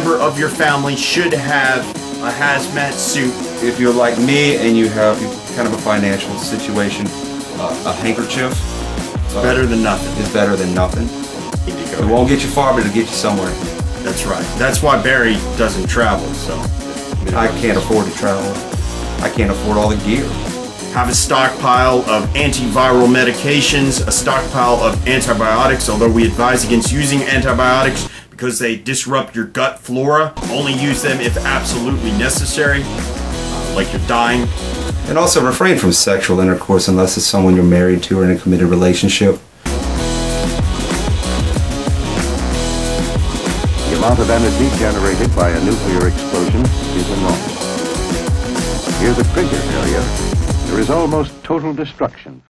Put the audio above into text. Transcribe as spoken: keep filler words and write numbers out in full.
member of your family should have a hazmat suit. If you're like me and you have kind of a financial situation, uh, a handkerchief it's uh, better than nothing. It's better than nothing. It won't get you far, but it'll get you somewhere. That's right. That's why Barry doesn't travel, so. I can't afford to travel. I can't afford all the gear. Have a stockpile of antiviral medications, a stockpile of antibiotics, although we advise against using antibiotics because they disrupt your gut flora. Only use them if absolutely necessary, like you're dying. And also refrain from sexual intercourse unless it's someone you're married to or in a committed relationship. The amount of energy generated by a nuclear explosion is enormous. Near the trigger area, there is almost total destruction.